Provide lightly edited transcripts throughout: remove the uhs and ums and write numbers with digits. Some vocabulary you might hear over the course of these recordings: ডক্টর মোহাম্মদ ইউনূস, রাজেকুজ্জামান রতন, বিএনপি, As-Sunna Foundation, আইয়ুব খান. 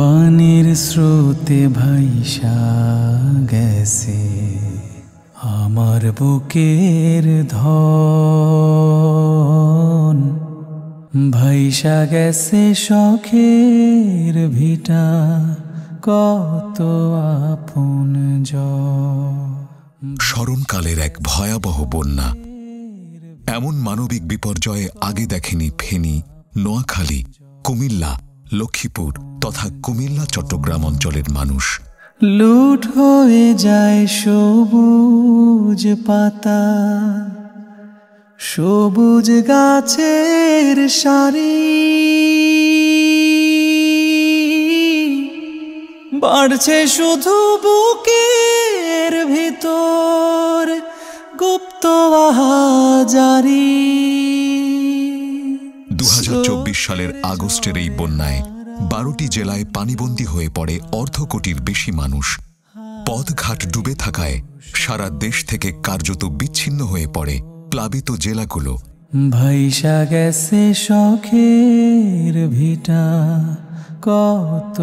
বানের স্রোতে ভাইসা গেছে আমার বুকের ধন, ভাইসা গেছে শখের ভিটা কত আপনজন। স্মরণকালের এক ভয়াবহ বন্যা, এমন মানবিক বিপর্যয়ে আগে দেখেনি ফেনী, নোয়াখালী, কুমিল্লা, লক্ষ্মীপুর তথা কুমিল্লা চট্টগ্রাম অঞ্চলের মানুষ। লুট হয়ে যায় সবুজ পাতা, সবুজ গাছের সারি, বাড়ছে শুধু বুকের ভিতর গুপ্ত আহাজারি। ২০২৪ সালের আগস্টের এই বন্যায় ১২টি জেলায় পানিবন্দী হয়ে পড়ে অর্ধকোটির বেশি মানুষ। পথঘাট ডুবে থাকায় সারা দেশ থেকে কার্যত বিচ্ছিন্ন হয়ে পড়ে প্লাবিত জেলাগুলো। ভাইসা গেছে শখের ভিটা কত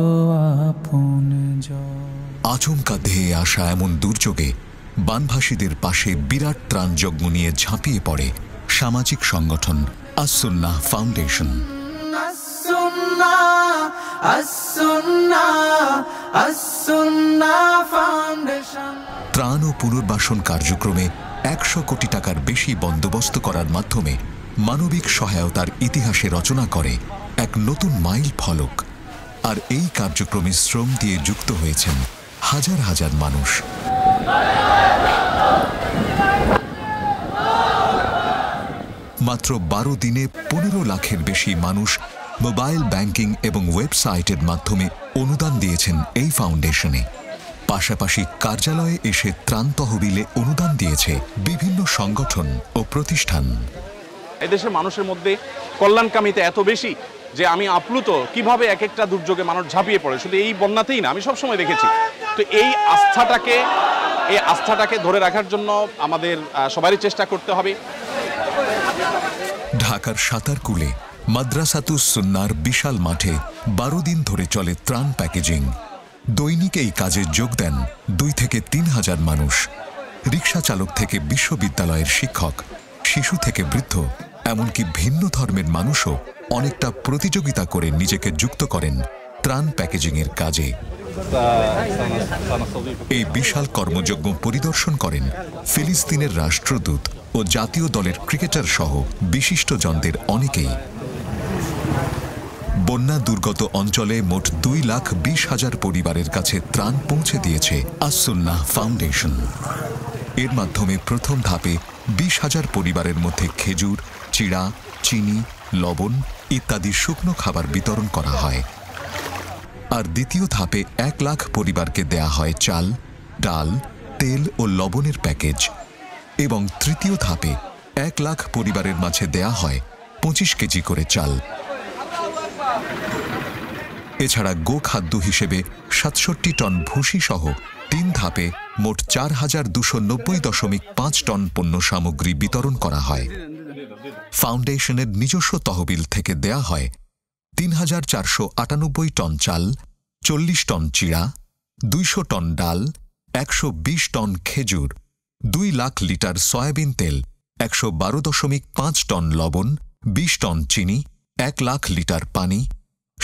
আপনজন। আচমকা ধেয়ে আসা এমন দুর্যোগে বানভাসীদের পাশে বিরাট ত্রাণ যজ্ঞ নিয়ে ঝাঁপিয়ে পড়ে সামাজিক সংগঠন as-Sunna Foundation। ত্রাণ ও পুনর্বাসন কার্যক্রমে ১০০ কোটি টাকার বেশি বন্দোবস্ত করার মাধ্যমে মানবিক সহায়তার ইতিহাসে রচনা করে এক নতুন মাইল ফলক। আর এই কার্যক্রমে শ্রম দিয়ে যুক্ত হয়েছেন হাজার হাজার মানুষ। মাত্র ১২ দিনে ১৫ লাখের বেশি মানুষ মোবাইল ব্যাংকিং এবং ওয়েবসাইটের মাধ্যমে অনুদান দিয়েছেন এই ফাউন্ডেশনে। পাশাপাশি কার্যালয়ে এসে ত্রাণ তহবিলে অনুদান দিয়েছে বিভিন্ন সংগঠন ও প্রতিষ্ঠান। এদেশের মানুষের মধ্যে কল্যাণকামিতা এত বেশি যে আমি আপ্লুত, কিভাবে এক একটা দুর্যোগে মানুষ ঝাঁপিয়ে পড়ে। শুধু এই বন্যাতেই না, আমি সবসময় দেখেছি। তো এই আস্থাটাকে ধরে রাখার জন্য আমাদের সবারই চেষ্টা করতে হবে। ঢাকার সাতারকুলে মাদ্রাসাতুস সুন্নাহর বিশাল মাঠে ১২ দিন ধরে চলে ত্রাণ প্যাকেজিং। দৈনিক এই কাজে যোগ দেন ২ থেকে ৩ হাজার মানুষ। রিক্সা চালক থেকে বিশ্ববিদ্যালয়ের শিক্ষক, শিশু থেকে বৃদ্ধ, এমনকি ভিন্ন ধর্মের মানুষও অনেকটা প্রতিযোগিতা করে নিজেকে যুক্ত করেন ত্রাণ প্যাকেজিংয়ের কাজে। এই বিশাল কর্মযজ্ঞ পরিদর্শন করেন ফিলিস্তিনের রাষ্ট্রদূত ও জাতীয় দলের ক্রিকেটার সহ বিশিষ্টজনদের অনেকেই। বন্যা দুর্গত অঞ্চলে মোট ২,২০,০০০ পরিবারের কাছে ত্রাণ পৌঁছে দিয়েছে as-Sunna Foundation। এর মাধ্যমে প্রথম ধাপে ২০,০০০ পরিবারের মধ্যে খেজুর, চিড়া, চিনি, লবণ ইত্যাদি শুকনো খাবার বিতরণ করা হয়। আর দ্বিতীয় ধাপে ১ লাখ পরিবারকে দেয়া হয় চাল, ডাল, তেল ও লবণের প্যাকেজ। এবং তৃতীয় ধাপে ১ লাখ পরিবারের মাঝে দেয়া হয় ২৫ কেজি করে চাল। এছাড়া গোখাদ্য হিসেবে ৬৭ টন ভুসি সহ ৩ ধাপে মোট ৪,২৯০.৫ টন পণ্য সামগ্রী বিতরণ করা হয়। ফাউন্ডেশনের নিজস্ব তহবিল থেকে দেয়া হয় ৩,৪৯৮ টন চাল, ৪০ টন চিড়া, ২০০ টন ডাল, ১২০ টন খেজুর, ২ লাখ লিটার সয়াবিন তেল, ১১২.৫ টন লবণ, ২০ টন চিনি, ১ লাখ লিটার পানি,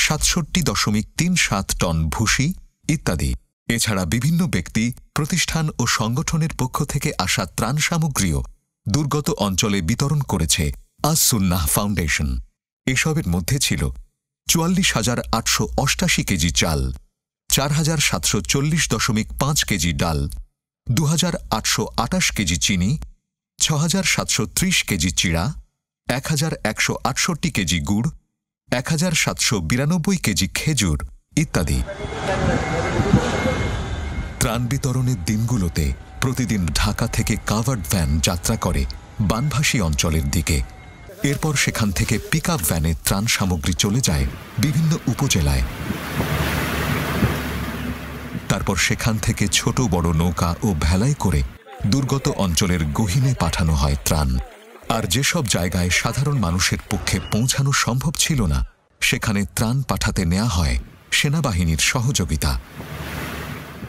৬৭.৩৭ টন ভুসি ইত্যাদি। এছাড়া বিভিন্ন ব্যক্তি, প্রতিষ্ঠান ও সংগঠনের পক্ষ থেকে আসা ত্রাণ সামগ্রীও দুর্গত অঞ্চলে বিতরণ করেছে as-Sunna Foundation। এসবের মধ্যে ছিল ৪৪,৮৮৮ কেজি চাল, ৪,৭৪০.৫ কেজি ডাল, 2,৮২৮ কেজি চিনি, ৬,৭৩০ কেজি চিড়া, 1,১৬৮ কেজি গুড়, 1,৭৯২ কেজি খেজুর ইত্যাদি। ত্রাণ বিতরণের দিনগুলোতে প্রতিদিন ঢাকা থেকে কাভার্ড ভ্যান যাত্রা করে বানভাসী অঞ্চলের দিকে। এরপর সেখান থেকে পিকআপ ভ্যানে ত্রাণ সামগ্রী চলে যায় বিভিন্ন উপজেলায়। তারপর সেখান থেকে ছোট বড় নৌকা ও ভেলায় করে দুর্গত অঞ্চলের গহীনে পাঠানো হয় ত্রাণ। আর যেসব জায়গায় সাধারণ মানুষের পক্ষে পৌঁছানো সম্ভব ছিল না, সেখানে ত্রাণ পাঠাতে নেওয়া হয় সেনাবাহিনীর সহযোগিতা।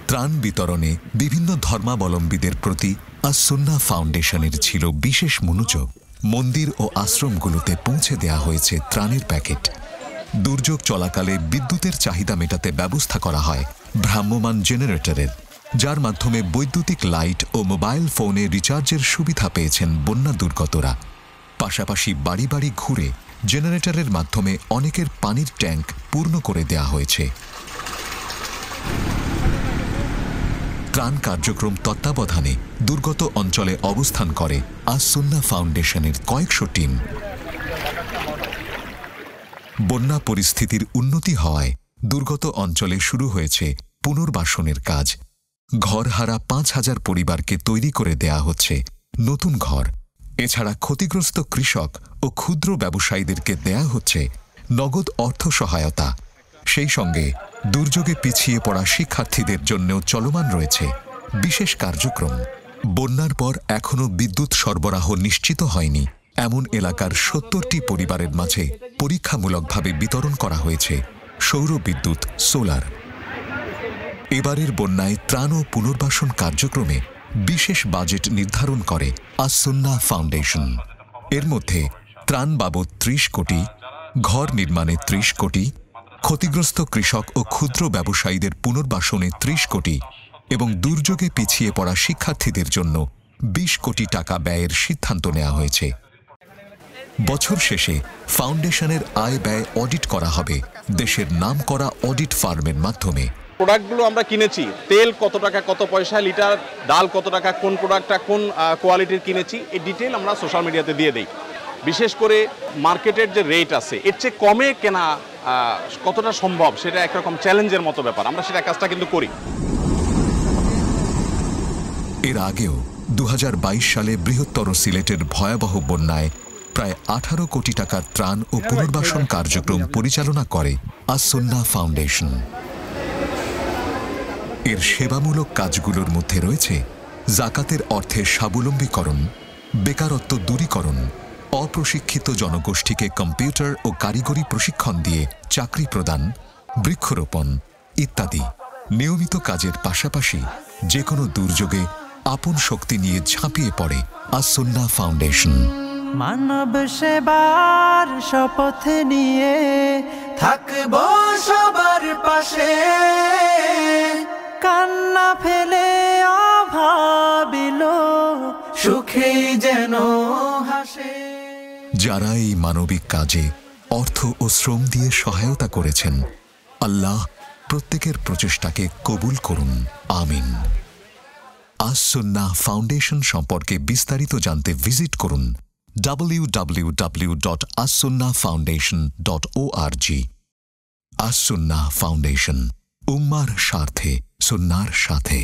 ত্রাণ বিতরণে বিভিন্ন ধর্মাবলম্বীদের প্রতি আস-সুন্নাহ ফাউন্ডেশনের ছিল বিশেষ মনোযোগ। মন্দির ও আশ্রমগুলোতে পৌঁছে দেয়া হয়েছে ত্রাণের প্যাকেট। দুর্যোগ চলাকালে বিদ্যুতের চাহিদা মেটাতে ব্যবস্থা করা হয় ভ্রাম্যমান জেনারেটরের, যার মাধ্যমে বৈদ্যুতিক লাইট ও মোবাইল ফোনে রিচার্জের সুবিধা পেয়েছেন বন্যা দুর্গতরা। পাশাপাশি বাড়ি বাড়ি ঘুরে জেনারেটরের মাধ্যমে অনেকের পানির ট্যাঙ্ক পূর্ণ করে দেয়া হয়েছে। ত্রাণ কার্যক্রম তত্ত্বাবধানে দুর্গত অঞ্চলে অবস্থান করে আস-সুন্নাহ ফাউন্ডেশনের কয়েকশো টিম। বন্যা পরিস্থিতির উন্নতি হওয়ায় দুর্গত অঞ্চলে শুরু হয়েছে পুনর্বাসনের কাজ। ঘরহারা ৫,০০০ পরিবারকে তৈরি করে দেয়া হচ্ছে নতুন ঘর। এছাড়া ক্ষতিগ্রস্ত কৃষক ও ক্ষুদ্র ব্যবসায়ীদেরকে দেয়া হচ্ছে নগদ অর্থ সহায়তা। সেই সঙ্গে দুর্যোগে পিছিয়ে পড়া শিক্ষার্থীদের জন্যও চলমান রয়েছে বিশেষ কার্যক্রম। বন্যার পর এখনও বিদ্যুৎ সরবরাহ নিশ্চিত হয়নি এমন এলাকার ৭০টি পরিবারের মাঝে পরীক্ষামূলকভাবে বিতরণ করা হয়েছে সৌর বিদ্যুৎ, সোলার। এবারের বন্যায় ত্রাণ ও পুনর্বাসন কার্যক্রমে বিশেষ বাজেট নির্ধারণ করে আস-সুন্নাহ ফাউন্ডেশন। এর মধ্যে ত্রাণ বাবদ ৩০ কোটি, ঘর নির্মাণে ৩০ কোটি, ক্ষতিগ্রস্ত কৃষক ও ক্ষুদ্র ব্যবসায়ীদের পুনর্বাসনে ৩০ কোটি এবং দুর্যোগে পিছিয়ে পড়া শিক্ষার্থীদের জন্য ২০ কোটি টাকা ব্যয়ের সিদ্ধান্ত নেওয়া হয়েছে। বছর শেষে ফাউন্ডেশনের আয় ব্যয় অডিট করা হবে দেশের নামকরা অডিট ফার্মের মাধ্যমে। প্রোডাক্টগুলো আমরা কিনেছি, তেল কত টাকা কত পয়সা লিটার, ডাল কত টাকা, কোন প্রোডাক্টটা কোন কোয়ালিটির কিনেছি, এই ডিটেল আমরা সোশ্যাল মিডিয়াতে দিয়ে দিই। বিশেষ করে মার্কেটের যে রেট আছে এর চেয়ে কমে কেনা কতটা সম্ভব সেটা একরকম চ্যালেঞ্জের মতো ব্যাপার, আমরা সেটা কাজটা কিন্তু করি। এর আগেও ২০২২ সালে বৃহত্তর সিলেটের ভয়াবহ বন্যায় প্রায় ১৮ কোটি টাকার ত্রাণ ও পুনর্বাসন কার্যক্রম পরিচালনা করে আস-সুন্নাহ ফাউন্ডেশন। এর সেবামূলক কাজগুলোর মধ্যে রয়েছে জাকাতের অর্থে স্বাবলম্বীকরণ, বেকারত্ব দূরীকরণ, অপ্রশিক্ষিত জনগোষ্ঠীকে কম্পিউটার ও কারিগরি প্রশিক্ষণ দিয়ে চাকরি প্রদান, বৃক্ষরোপণ ইত্যাদি। নিয়মিত কাজের পাশাপাশি যে কোনো দুর্যোগে আপন শক্তি নিয়ে ঝাঁপিয়ে পড়ে আস-সুন্নাহ ফাউন্ডেশন। মানব সেবার শপথ নিয়ে থাকবো সবার পাশে, কান্না ফেলে অভাবিল সুখে যেন হাসে। যারা এই মানবিক কাজে অর্থ ও শ্রম দিয়ে সহায়তা করেছেন, আল্লাহ প্রত্যেকের প্রচেষ্টাকে কবুল করুন, আমিন। আস-সুন্নাহ ফাউন্ডেশন সম্পর্কে বিস্তারিত জানতে ভিজিট করুন www.assunnafoundation.org। আস-সুন্নাহ ফাউন্ডেশন, উম্মার স্বার্থে, সুন্নার সাথে।